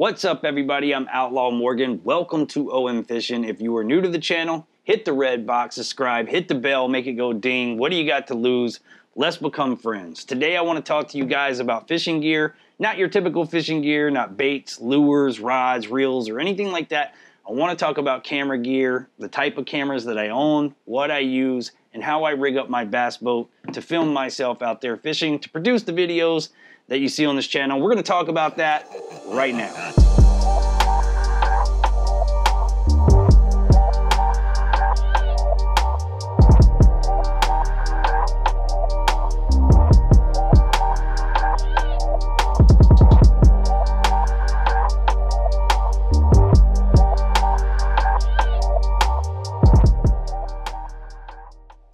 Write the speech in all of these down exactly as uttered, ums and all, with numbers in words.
What's up everybody, I'm Outlaw Morgan. Welcome to O M Fishing. If you are new to the channel, hit the red box, subscribe, hit the bell, make it go ding. What do you got to lose? Let's become friends. Today I want to talk to you guys about fishing gear, not your typical fishing gear, not baits, lures, rods, reels, or anything like that. I want to talk about camera gear, the type of cameras that I own, what I use, and how I rig up my bass boat to film myself out there fishing, to produce the videos that you see on this channel. We're going to talk about that right now.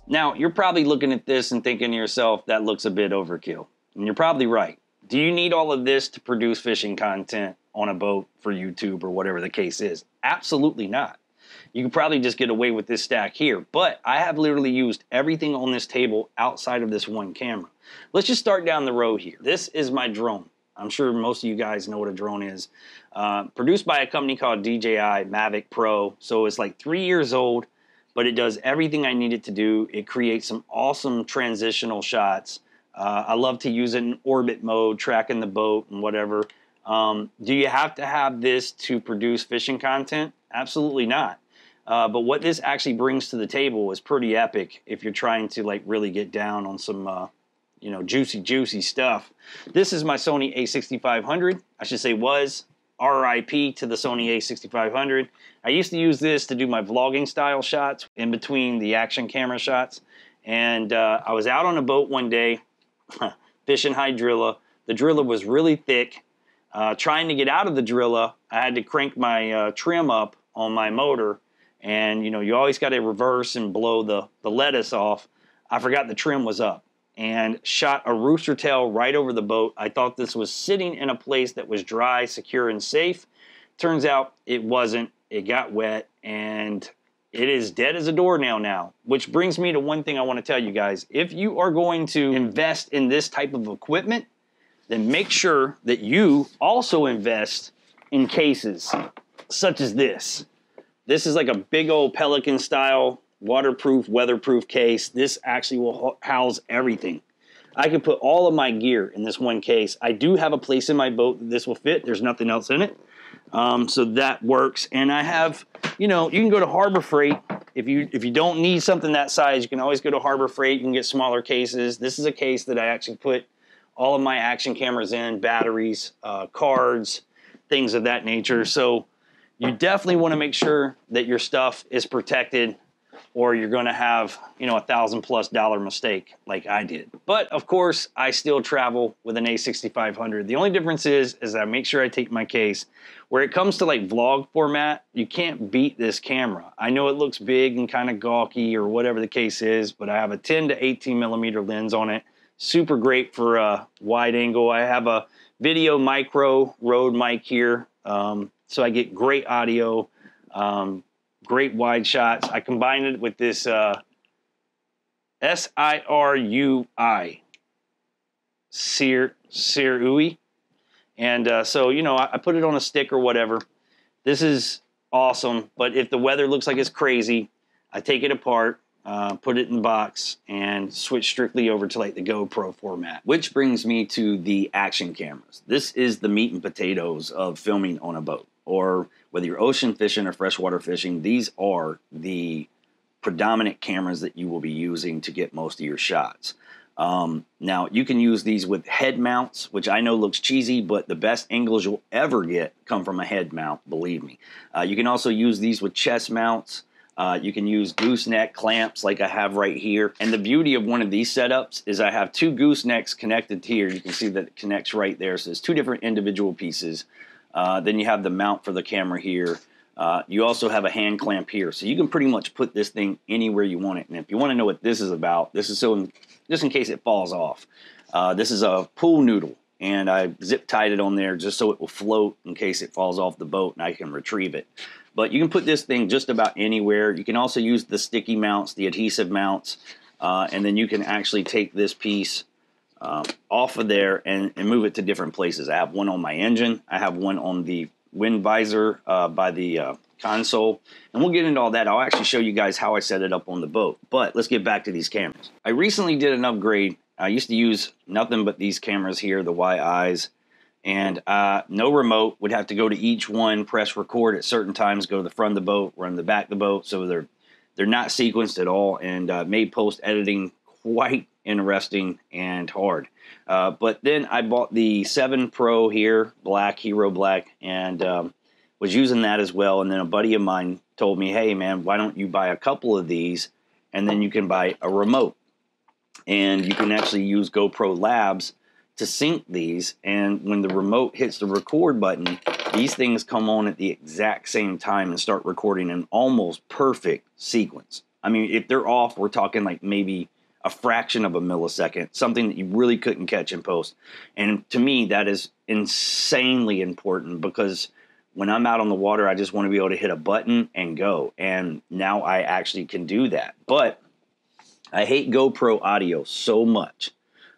Now, you're probably looking at this and thinking to yourself, that looks a bit overkill. And you're probably right. Do you need all of this to produce fishing content on a boat for YouTube or whatever the case is? Absolutely not. You could probably just get away with this stack here, but I have literally used everything on this table outside of this one camera. Let's just start down the road here. This is my drone. I'm sure most of you guys know what a drone is. Uh, produced by a company called D J I Mavic Pro. So it's like three years old, but it does everything I need it to do. It creates some awesome transitional shots. Uh, I love to use it in orbit mode, tracking the boat and whatever. Um, do you have to have this to produce fishing content? Absolutely not. Uh, but what this actually brings to the table is pretty epic if you're trying to like really get down on some, uh, you know, juicy, juicy stuff. This is my Sony A sixty-five hundred. I should say was. R I P to the Sony A sixty-five hundred. I used to use this to do my vlogging style shots in between the action camera shots. And uh, I was out on a boat one day, fishing hydrilla. The driller was really thick. Uh, trying to get out of the driller, I had to crank my uh, trim up on my motor, and you know, you always got to reverse and blow the the lettuce off. I forgot the trim was up and shot a rooster tail right over the boat. I thought this was sitting in a place that was dry, secure, and safe. Turns out it wasn't. It got wet, and it is dead as a doornail now, which brings me to one thing I want to tell you guys. If you are going to invest in this type of equipment, then make sure that you also invest in cases such as this. This is like a big old Pelican style waterproof, weatherproof case. This actually will house everything. I can put all of my gear in this one case. I do have a place in my boat that this will fit. There's nothing else in it. Um, so that works. And I have, you know, you can go to Harbor Freight. If you if you don't need something that size, you can always go to Harbor Freight. You can get smaller cases. This is a case that I actually put all of my action cameras in, batteries, uh, cards, things of that nature. So you definitely want to make sure that your stuff is protected, or you're going to have, you know, a thousand plus dollar mistake like I did. But of course, I still travel with an A sixty-five hundred. The only difference is, is I make sure I take my case. Where it comes to like vlog format, you can't beat this camera. I know it looks big and kind of gawky or whatever the case is, but I have a ten to eighteen millimeter lens on it. Super great for uh, wide angle. I have a VideoMicro Rode mic here. Um, so I get great audio. Um, Great wide shots. I combined it with this uh, S I R U I, Sir, Sirui. And uh, so, you know, I, I put it on a stick or whatever. This is awesome, but if the weather looks like it's crazy, I take it apart, uh, put it in the box, and switch strictly over to like the GoPro format. Which brings me to the action cameras. This is the meat and potatoes of filming on a boat. Or whether you're ocean fishing or freshwater fishing, these are the predominant cameras that you will be using to get most of your shots. Um, now, you can use these with head mounts, which I know looks cheesy, but the best angles you'll ever get come from a head mount, believe me. Uh, you can also use these with chest mounts. Uh, you can use gooseneck clamps like I have right here. And the beauty of one of these setups is I have two goosenecks connected here. You can see that it connects right there. So there's two different individual pieces. Uh, then you have the mount for the camera here. Uh, you also have a hand clamp here. So you can pretty much put this thing anywhere you want it. And if you want to know what this is about, this is so in, just in case it falls off. Uh, this is a pool noodle, and I zip tied it on there just so it will float in case it falls off the boat and I can retrieve it. But you can put this thing just about anywhere. You can also use the sticky mounts, the adhesive mounts, uh, and then you can actually take this piece uh, off of there and, and move it to different places. I have one on my engine. I have one on the wind visor uh, by the uh, console, and we'll get into all that. I'll actually show you guys how I set it up on the boat, but let's get back to these cameras. I recently did an upgrade. I used to use nothing but these cameras here, the Y Is, and uh, no remote. Would have to go to each one, press record at certain times, go to the front of the boat, run the back of the boat, so they're they're not sequenced at all, and uh, made post editing quite interesting and hard. Uh, but then I bought the seven Pro here, Black, Hero Black, and um, was using that as well. And then a buddy of mine told me, hey man, why don't you buy a couple of these, and then you can buy a remote. And you can actually use GoPro Labs to sync these. And when the remote hits the record button, these things come on at the exact same time and start recording in almost perfect sequence. I mean, if they're off, we're talking like maybe a fraction of a millisecond, something that you really couldn't catch in post. And to me, that is insanely important, because when I'm out on the water, I just want to be able to hit a button and go. And now I actually can do that. But I hate GoPro audio so much,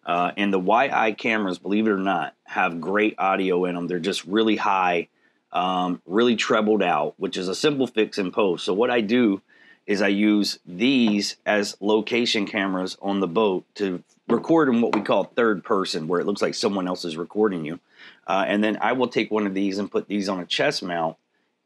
uh, and the Y I cameras, believe it or not, have great audio in them. They're just really high, um, really trebled out, which is a simple fix in post. So what I do is I use these as location cameras on the boat to record in what we call third person, where it looks like someone else is recording you. Uh, and then I will take one of these and put these on a chest mount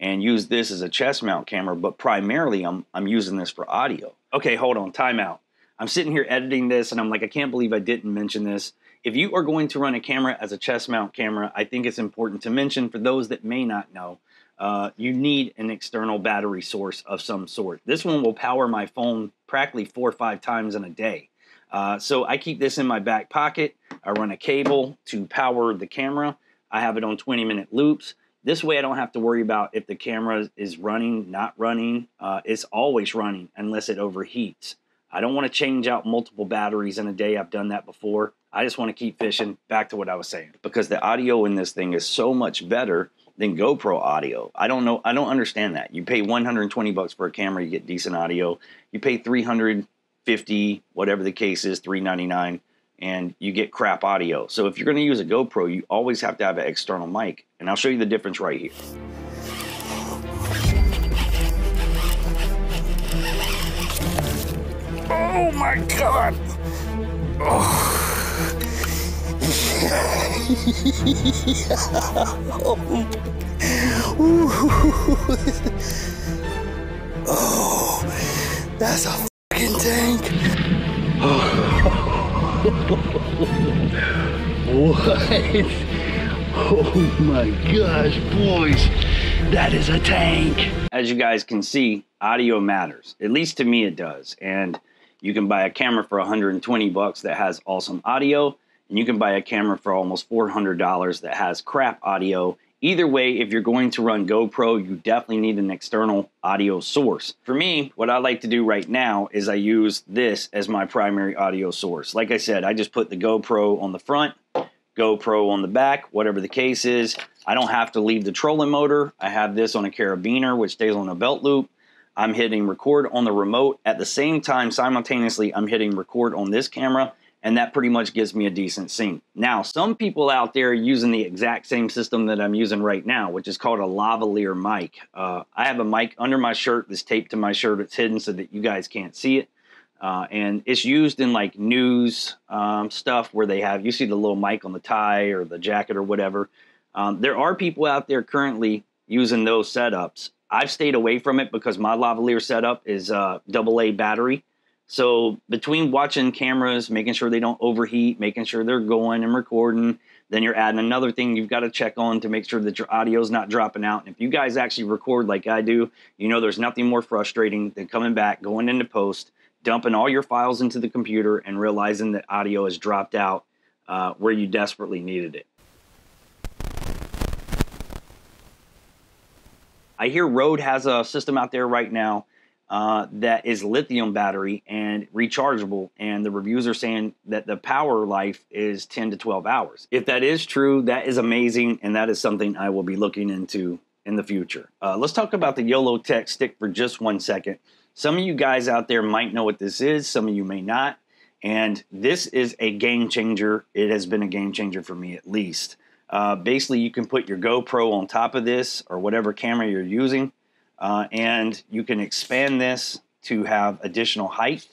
and use this as a chest mount camera, but primarily I'm, I'm using this for audio. Okay, hold on, timeout. I'm sitting here editing this and I'm like, I can't believe I didn't mention this. If you are going to run a camera as a chest mount camera, I think it's important to mention, for those that may not know, uh, you need an external battery source of some sort. This one will power my phone practically four or five times in a day. Uh, so I keep this in my back pocket. I run a cable to power the camera. I have it on twenty minute loops. This way I don't have to worry about if the camera is running, not running. Uh, it's always running unless it overheats. I don't want to change out multiple batteries in a day. I've done that before. I just want to keep fishing. Back to what I was saying. Because the audio in this thing is so much better than GoPro audio. I don't know. I don't understand that. You pay one hundred twenty bucks for a camera, you get decent audio. You pay three hundred fifty, whatever the case is, three ninety-nine, and you get crap audio. So if you're going to use a GoPro, you always have to have an external mic. And I'll show you the difference right here. Oh my God! Oh. Oh, that's a fucking tank! What? Oh my gosh, boys! That is a tank! As you guys can see, audio matters. At least to me it does. And you can buy a camera for one hundred twenty bucks that has awesome audio, and you can buy a camera for almost four hundred dollars that has crap audio. Either way, if you're going to run GoPro, you definitely need an external audio source. For me, what I like to do right now is I use this as my primary audio source. Like I said, I just put the GoPro on the front, GoPro on the back, whatever the case is. I don't have to leave the trolling motor. I have this on a carabiner, which stays on a belt loop. I'm hitting record on the remote. At the same time, simultaneously, I'm hitting record on this camera, and that pretty much gives me a decent sync. Now, some people out there are using the exact same system that I'm using right now, which is called a lavalier mic. Uh, I have a mic under my shirt that's taped to my shirt. It's hidden so that you guys can't see it. Uh, and it's used in like news um, stuff where they have, you see the little mic on the tie or the jacket or whatever. Um, there are people out there currently using those setups. I've stayed away from it because my lavalier setup is uh, double A battery. So between watching cameras, making sure they don't overheat, making sure they're going and recording, then you're adding another thing you've got to check on to make sure that your audio's not dropping out. And if you guys actually record like I do, you know there's nothing more frustrating than coming back, going into post, dumping all your files into the computer and realizing that audio has dropped out uh, where you desperately needed it. I hear Rode has a system out there right now uh, that is lithium battery and rechargeable, and the reviews are saying that the power life is ten to twelve hours. If that is true, that is amazing, and that is something I will be looking into in the future. Uh, let's talk about the Yolotek stick for just one second. Some of you guys out there might know what this is, some of you may not, And this is a game changer. It has been a game changer for me, at least. Uh, basically, you can put your GoPro on top of this or whatever camera you're using, uh, and you can expand this to have additional height.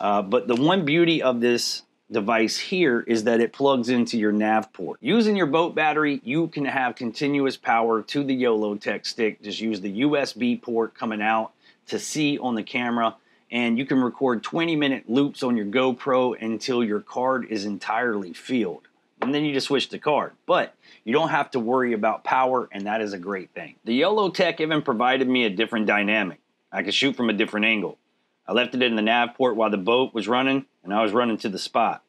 Uh, but the one beauty of this device here is that it plugs into your nav port. Using your boat battery, you can have continuous power to the Yolotek stick. Just use the U S B port coming out to see on the camera, and you can record twenty minute loops on your GoPro until your card is entirely filled. And then you just switch the card, but you don't have to worry about power, and that is a great thing. The Yolotek even provided me a different dynamic. I could shoot from a different angle. I left it in the nav port while the boat was running, and I was running to the spot.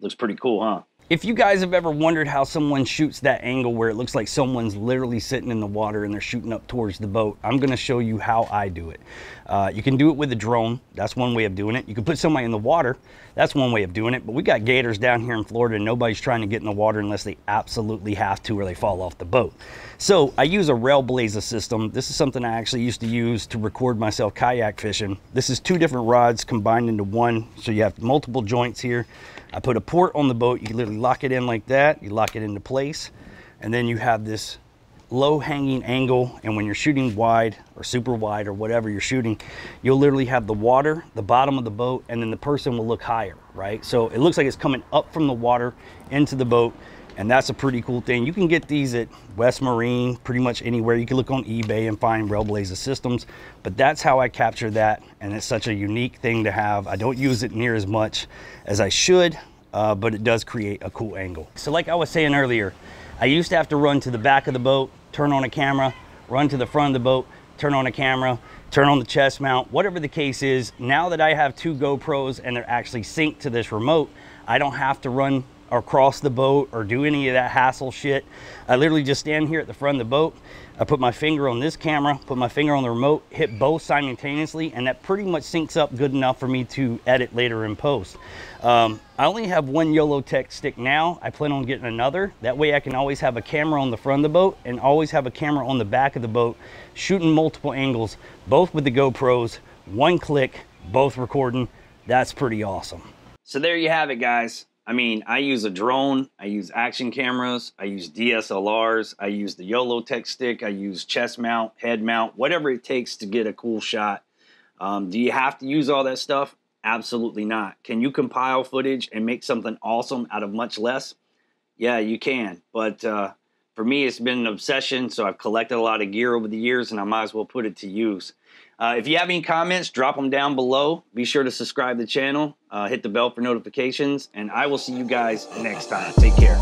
Looks pretty cool, huh? If you guys have ever wondered how someone shoots that angle where it looks like someone's literally sitting in the water and they're shooting up towards the boat, I'm gonna show you how I do it. Uh, you can do it with a drone. That's one way of doing it. You can put somebody in the water. That's one way of doing it. But we got gators down here in Florida, and nobody's trying to get in the water unless they absolutely have to or they fall off the boat. So I use a RailBlaza system. This is something I actually used to use to record myself kayak fishing. This is two different rods combined into one. So you have multiple joints here. I put a port on the boat. You literally lock it in like that. You lock it into place, and then you have this low hanging angle, and when you're shooting wide or super wide or whatever you're shooting, you'll literally have the water, the bottom of the boat, and then the person will look higher, right? So it looks like it's coming up from the water into the boat, and that's a pretty cool thing. You can get these at West Marine, pretty much anywhere. You can look on eBay and find RailBlaza systems, but that's how I capture that, and it's such a unique thing to have. I don't use it near as much as I should, uh, but it does create a cool angle. So like I was saying earlier, I used to have to run to the back of the boat, turn on a camera, run to the front of the boat, turn on a camera, turn on the chest mount, whatever the case is. Now that I have two GoPros and they're actually synced to this remote, I don't have to run or cross the boat or do any of that hassle shit. I literally just stand here at the front of the boat. I put my finger on this camera, put my finger on the remote, hit both simultaneously, and that pretty much syncs up good enough for me to edit later in post. Um, I only have one Yolotek stick now. I plan on getting another. That way I can always have a camera on the front of the boat and always have a camera on the back of the boat, shooting multiple angles, both with the GoPros, one click, both recording. That's pretty awesome. So there you have it, guys. I mean, I use a drone, I use action cameras, I use D S L Rs, I use the Yolotek stick, I use chest mount, head mount, whatever it takes to get a cool shot. Um, do you have to use all that stuff? Absolutely not. Can you compile footage and make something awesome out of much less? Yeah, you can. But uh, for me, it's been an obsession, so I've collected a lot of gear over the years, and I might as well put it to use. Uh, if you have any comments, drop them down below. Be sure to subscribe to the channel, uh, hit the bell for notifications, and I will see you guys next time. Take care.